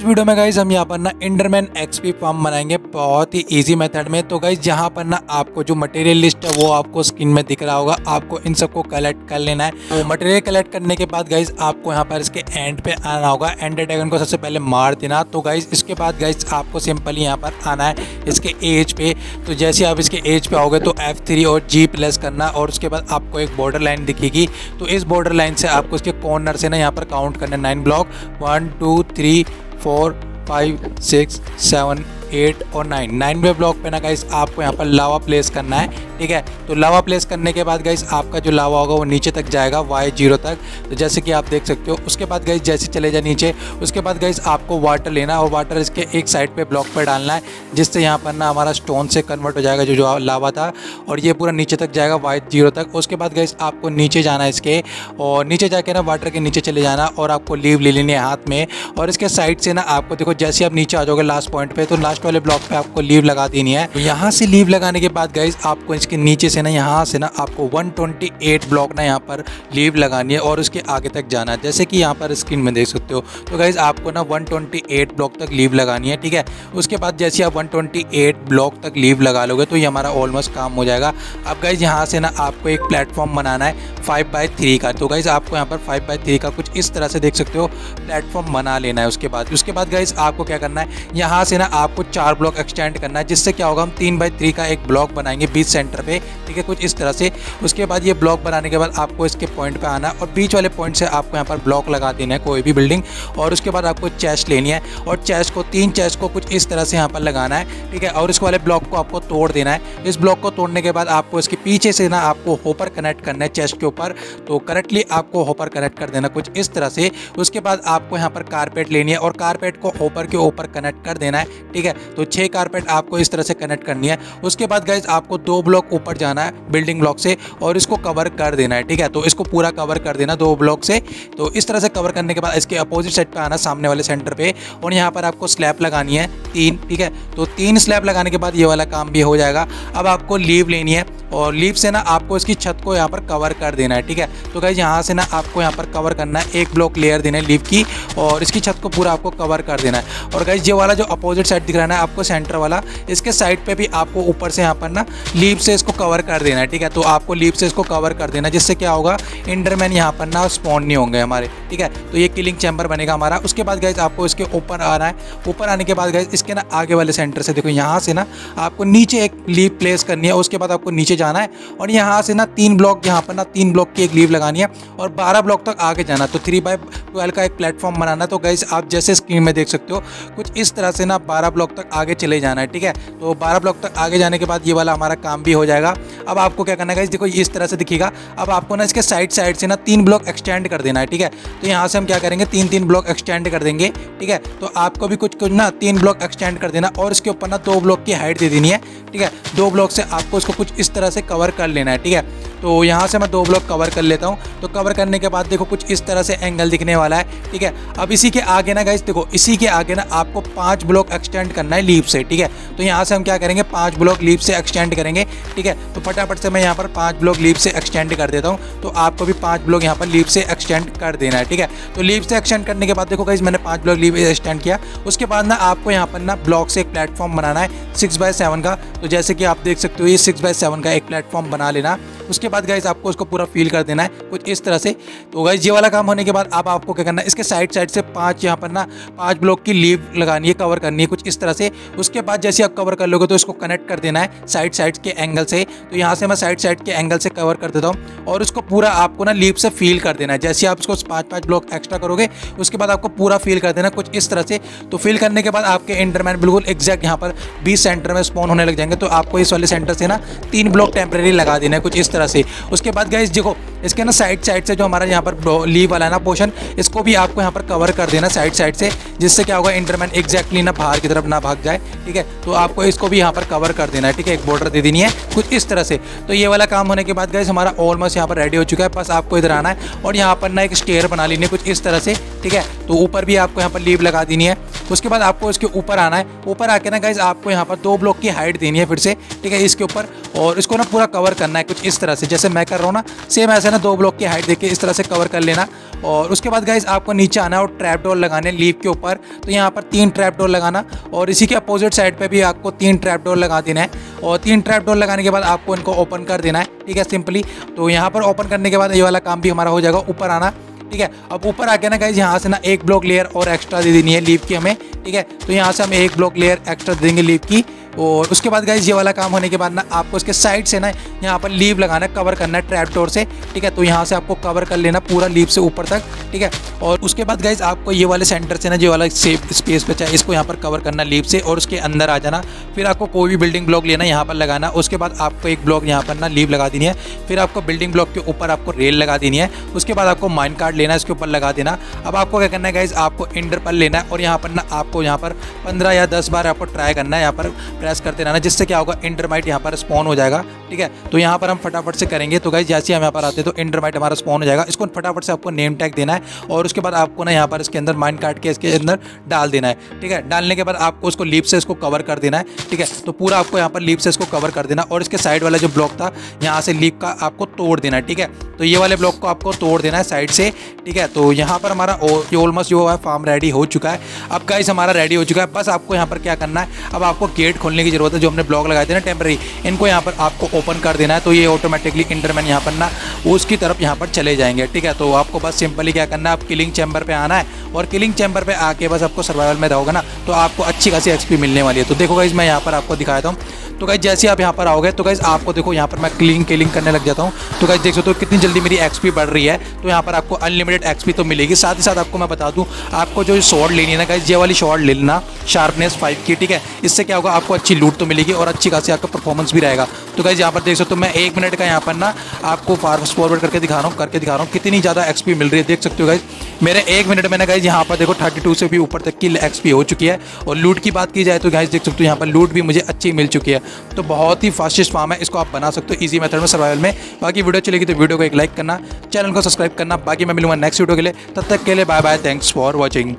Next video में guys हम यहाँ पर ना एंडरमैन एक्सपी फार्म बनाएंगे बहुत ही इजी मेथड में। तो गाइज यहाँ पर ना आपको जो मटेरियल लिस्ट है वो आपको स्क्रीन में दिख रहा होगा, आपको इन सबको कलेक्ट कर लेना है। तो मटेरियल कलेक्ट करने के बाद गाइज आपको यहाँ पर इसके एंड पे आना होगा, एंडर ड्रैगन को सबसे पहले मार देना। तो गाइज इसके बाद गाइज आपको सिंपली यहाँ पर आना है इसके एज पे। तो जैसे आप इसके एज पे आओगे तो F3 और G प्लस करना और उसके बाद आपको एक बॉर्डर लाइन दिखेगी। तो इस बॉर्डर लाइन से आपको इसके कॉर्नर से ना यहाँ पर काउंट करना है 9 ब्लॉक 1 2 3 4 5 6 7 8 और 9। 9वें ब्लॉक पे ना गाइस आपको यहाँ पर लावा प्लेस करना है, ठीक है। तो लावा प्लेस करने के बाद गाइस आपका जो लावा होगा वो नीचे तक जाएगा Y0 तक, तो जैसे कि आप देख सकते हो। उसके बाद गाइस जैसे चले जाए नीचे, उसके बाद गाइस आपको वाटर लेना और वाटर इसके एक साइड पे ब्लॉक पर डालना है, जिससे यहाँ पर ना हमारा स्टोन से कन्वर्ट हो जाएगा जो लावा था, और ये पूरा नीचे तक जाएगा Y0 तक। उसके बाद गाइस आपको नीचे जाना है इसके, और नीचे जाके ना वाटर के नीचे चले जाना और आपको लीव ले लेनी है हाथ में। और इसके साइड से ना आपको देखो जैसे आप नीचे आ जाओगे लास्ट पॉइंट पर, तो लास्ट वाले ब्लॉक पे आपको लीव लगा देनी है। यहाँ से लीव लगाने के बाद गाइस आपको इसके नीचे से ना यहाँ से ना आपको 128 ब्लॉक ना यहाँ पर लीव लगानी है और उसके आगे तक जाना है, जैसे कि यहाँ पर स्क्रीन में देख सकते हो। तो गाइस आपको ना 128 ब्लॉक तक लीव लगानी है, ठीक है। उसके बाद जैसे आप 128 ब्लॉक तक लीव लगा लोगे तो ये हमारा ऑलमोस्ट काम हो जाएगा। अब गाइस यहाँ से ना आपको एक प्लेटफॉर्म बनाना है 5x3 का। तो गाइस आपको यहाँ पर 5x3 का कुछ इस तरह से देख सकते हो प्लेटफॉर्म बना लेना है। उसके बाद गाइस आपको क्या करना है, यहाँ से ना आपको 4 ब्लॉक एक्सटेंड करना है, जिससे क्या होगा हम 3x3 का एक ब्लॉक बनाएंगे बीच सेंटर पे, ठीक है, कुछ इस तरह से। उसके बाद ये ब्लॉक बनाने के बाद आपको इसके पॉइंट पे आना और बीच वाले पॉइंट से आपको यहाँ पर ब्लॉक लगा देना है कोई भी बिल्डिंग। और उसके बाद आपको चेस्ट लेनी है और चेस्ट को 3 चेस्ट को कुछ इस तरह से यहाँ पर लगाना है, ठीक है। और इस वाले ब्लॉक को आपको तोड़ देना है। इस ब्लॉक को तोड़ने के बाद आपको इसके पीछे से ना आपको होपर कनेक्ट करना है चेस्ट के ऊपर, तो करेक्टली आपको होपर कनेक्ट कर देना कुछ इस तरह से। उसके बाद आपको यहाँ पर कारपेट लेनी है और कारपेट को होपर के ऊपर कनेक्ट कर देना है, ठीक है। तो 6 कारपेट आपको इस तरह से कनेक्ट करनी है। उसके बाद गाइज आपको 2 ब्लॉक ऊपर जाना है बिल्डिंग ब्लॉक से और इसको कवर कर देना है, ठीक है। तो इसको पूरा कवर कर देना 2 ब्लॉक से। तो इस तरह से कवर करने के बाद इसके अपोजिट साइड पे आना सामने वाले सेंटर पे और यहाँ पर आपको स्लैब लगानी है 3, ठीक है। तो 3 स्लैब लगाने के बाद ये वाला काम भी हो जाएगा। अब आपको लीव लेनी है और लीव से ना आपको इसकी छत को यहाँ पर कवर कर देना है, ठीक है। तो गाइज यहाँ से ना आपको यहाँ पर कवर करना है, 1 ब्लॉक लेयर देना है लीव की और इसकी छत को पूरा आपको कवर कर देना है। और गाइज ये वाला जो अपोजिट साइड दिख रहा है ना आपको सेंटर वाला, इसके साइड पे भी आपको ऊपर से यहाँ पर ना लीव से इसको कवर कर देना है, ठीक है। तो आपको लीव से इसको कवर कर देना, जिससे क्या होगा एंडरमैन यहाँ पर ना स्पॉन नहीं होंगे हमारे, ठीक है। तो ये किलिंग चैम्बर बनेगा हमारा। उसके बाद गाइज आपको इसके ऊपर आना है। ऊपर आने के बाद गाइज इसके ना आगे वाले सेंटर से देखो यहाँ से ना आपको नीचे एक लीव प्लेस करनी है। उसके बाद आपको नीचे जाना है और यहाँ से ना 3 ब्लॉक यहाँ पर ना 3 ब्लॉक की एक लीव लगानी है और 12 ब्लॉक तक आगे जाना। तो 3x12 का एक प्लेटफॉर्म बनाना। तो गाइज आप जैसे स्क्रीन में देख सकते हो कुछ इस तरह से ना 12 ब्लॉक तक आगे चले जाना है, ठीक है। तो 12 ब्लॉक तक आगे जाने के बाद ये वाला हमारा काम भी हो जाएगा। अब आपको क्या करना है गाइज, देखो इस तरह से दिखेगा। अब आपको ना इसके साइड से ना 3 ब्लॉक एक्सटेंड कर देना है, ठीक है। तो यहाँ से हम क्या करेंगे 3 ब्लॉक एक्सटेंड कर देंगे, ठीक है। तो आपको भी कुछ ना 3 ब्लॉक एक्सटेंड कर देना और इसके ऊपर ना 2 ब्लॉक की हाइट दे देनी है, ठीक है। 2 ब्लॉक से आपको इसको कुछ इस तरह से कवर कर लेना है, ठीक है। तो यहाँ से मैं 2 ब्लॉक कवर कर लेता हूँ। तो कवर करने के बाद देखो कुछ इस तरह से एंगल दिखने वाला है, ठीक है। अब इसी के आगे ना गाइस देखो इसी के आगे ना आपको 5 ब्लॉक एक्सटेंड करना है लीव से, ठीक है। तो यहाँ से हम क्या करेंगे 5 ब्लॉक लीव से एक्सटेंड करेंगे, ठीक है। तो फटाफट से मैं यहाँ पर 5 ब्लॉक लीव से एक्सटेंड कर देता हूँ। तो आपको भी 5 ब्लॉक यहाँ पर लीव से एक्सटेंड कर देना है, ठीक है। तो लीव से एक्सटेंड करने के बाद देखो गाइस मैंने 5 ब्लॉक लीव एक्सटेंड किया। उसके बाद ना आपको यहाँ पर ना ब्लॉक से एक प्लेटफॉर्म बनाना है 6x7 का। तो जैसे कि आप देख सकते हो ये 6x7 का एक प्लेटफॉर्म बना लेना। उसके बाद गाइज आपको इसको पूरा फील कर देना है कुछ इस तरह से। तो गाइज ये वाला काम होने के बाद अब आपको क्या करना है इसके साइड से 5 यहाँ पर ना 5 ब्लॉक की लीव लगानी है, कवर करनी है कुछ इस तरह से। उसके बाद जैसे आप कवर कर लोगे तो इसको कनेक्ट कर देना है साइड के एंगल से। तो यहाँ से मैं साइड के एंगल से कवर कर देता हूँ और उसको पूरा आपको ना लीव से फील कर देना है। जैसे आप उसको 5 ब्लॉक एक्स्ट्रा करोगे उसके बाद आपको पूरा फील कर देना कुछ इस तरह से। तो फील करने के बाद आपके एंडरमैन बिल्कुल एग्जैक्ट यहाँ पर 20 सेंटर में स्पॉन होने लग जाएंगे। तो आपको इस वाले सेंटर से ना 3 ब्लॉक टेम्प्रेरी लगा देना है कुछ इस तरह से। उसके बाद गाइज देखो इसके ना साइड से जो हमारा यहाँ पर लीव वाला है ना पोर्शन, इसको भी आपको यहाँ पर कवर कर देना साइड से, जिससे क्या होगा एंडरमैन एग्जैक्टली ना बाहर की तरफ ना भाग जाए, ठीक है। तो आपको इसको भी यहाँ पर कवर कर देना है, ठीक है। एक बॉर्डर दे देनी है कुछ इस तरह से। तो ये वाला काम होने के बाद गाइज हमारा ऑलमोस्ट यहाँ पर रेडी हो चुका है। बस आपको इधर आना है और यहाँ पर ना एक स्टेयर बना लेनी है कुछ इस तरह से, ठीक है। तो ऊपर भी आपको यहाँ पर लीव लगा देनी है उसके बाद आपको इसके ऊपर आना है। ऊपर आके ना गाइस आपको यहाँ पर 2 ब्लॉक की हाइट देनी है फिर से, ठीक है, इसके ऊपर, और इसको ना पूरा कवर करना है कुछ इस तरह से जैसे मैं कर रहा हूँ ना, सेम ऐसे ना 2 ब्लॉक की हाइट देके इस तरह से कवर कर लेना। और उसके बाद गाइस आपको नीचे आना है और ट्रैप डोर लगाने लीफ के ऊपर, तो यहाँ पर 3 ट्रैप डोर लगाना, और इसी के अपोजिट साइड पे भी आपको 3 ट्रैप डोर लगा देना है। और 3 ट्रैप डोर लगाने के बाद आपको इनको ओपन कर देना है, ठीक है, सिंपली। तो यहाँ पर ओपन करने के बाद ये वाला काम भी हमारा हो जाएगा। ऊपर आना, ठीक है, अब ऊपर आके ना गाइस यहाँ से ना 1 ब्लॉक लेयर और एक्स्ट्रा दे देनी है लीफ की हमें, ठीक है, तो यहाँ से हम 1 ब्लॉक लेयर एक्स्ट्रा देंगे लीफ की। और उसके बाद गाइस ये वाला काम होने के बाद ना आपको इसके साइड से ना यहाँ पर लीफ लगाना, कवर करना है ट्रैप डोर से, ठीक है, तो यहाँ से आपको कवर कर लेना पूरा लीफ से ऊपर तक, ठीक है। और उसके बाद गाइस आपको ये वाले सेंटर से ना जो वाला सेफ स्पेस बचा है इसको यहाँ पर कवर करना लीफ से और उसके अंदर आ जाना। फिर आपको कोई भी बिल्डिंग ब्लॉक लेना यहाँ पर लगाना। उसके बाद आपको 1 ब्लॉक यहाँ पर ना लीफ लगा देनी है। फिर आपको बिल्डिंग ब्लॉक के ऊपर आपको रेल लगा देनी है। उसके बाद आपको माइन कार्ट लेना, इसके ऊपर लगा देना। अब आपको क्या करना है गाइस, आपको एंडरपल लेना है और यहाँ पर ना आपको यहाँ पर 15 या 10 बार आपको ट्राई करना है, यहाँ पर प्रेस करते रहना, जिससे क्या होगा, एंडरमाइट यहाँ पर स्पॉन हो जाएगा, ठीक है। तो यहाँ पर हम फटाफट से करेंगे। तो गाइस जैसे हम यहाँ पर आते हैं तो एंडरमाइट हमारा स्पॉन हो जाएगा। इसको फटाफट से आपको नेम टैग देना है और उसके बाद आपको ना यहाँ पर इसके अंदर माइन काट के इसके अंदर डाल देना है, ठीक है। डालने के बाद आपको उसको लीफ से इसको कवर कर देना है, ठीक है, तो पूरा आपको यहाँ पर लीफ से इसको कवर कर देना। और इसके साइड वाला जो ब्लॉक था यहाँ से लीफ का आपको तोड़ देना है, ठीक है, तो ये वाले ब्लॉक को आपको तोड़ देना है साइड से, ठीक है। तो यहाँ पर हमारा ऑलमोस्ट जो है फार्म रेडी हो चुका है। अब गाइस हमारा रेडी हो चुका है। बस आपको यहाँ पर क्या करना है, अब आपको गेट खोलने की जरूरत है। जो हमने ब्लॉक लगाए थे ना टेम्पररी, इनको यहाँ पर आपको ओपन कर देना है, तो ये ऑटोमेटिकली एंडरमैन यहाँ पर ना उसकी तरफ यहाँ पर चले जाएंगे, ठीक है। तो आपको बस सिंपली क्या करना है, आप किलिंग चैम्बर पे आना है और किलिंग चैम्बर पे आके बस आपको सर्वाइवल में रहोगे ना तो आपको अच्छी खासी एक्सपी मिलने वाली है। तो देखो गाइस मैं यहाँ पर आपको दिखाता हूँ। तो गाइस जैसे आप यहाँ पर आओगे तो गाइस आपको देखो यहाँ पर मैं किलिंग करने लग जाता हूँ। तो गाइस देख सकते हो कितनी जल्दी मेरी एक्सपी बढ़ रही है। तो यहाँ पर आपको अनलिमिटेड एक्सपी तो मिलेगी। साथ ही साथ आपको मैं बता दूँ, आपको जो शॉर्ट लेनी है ना गाइस, ये वाली शॉर्ट ले लेना, शार्पनेस 5 की, ठीक है। इससे क्या होगा, आपको अच्छी लूट तो मिलेगी और अच्छी खासी आपका परफॉर्मेंस भी रहेगा। तो गाइस यहाँ पर देख सकते हो मैं 1 मिनट का यहाँ पर ना आपको फास्ट फॉरवर्ड करके दिखा रहा हूँ कितनी ज़्यादा एक्सपी मिल रही है। देख सकते हो गाइस मेरे 1 मिनट में ना गाइस यहाँ पर देखो 32 से भी ऊपर तक की एक्सपी हो चुकी है। और लूट की बात की जाए तो गाइस देख सकते हो यहाँ पर लूट भी मुझे अच्छी मिल चुकी है। तो बहुत ही फास्टेस्ट फार्म है, इसको आप बना सकते हो इजी मेथड में सर्वाइवल में। बाकी वीडियो चलेगी तो वीडियो को एक लाइक करना, चैनल को सब्सक्राइब करना। बाकी मैं मिलूंगा नेक्स्ट वीडियो के लिए, तब तक के लिए bye bye, thanks for watching.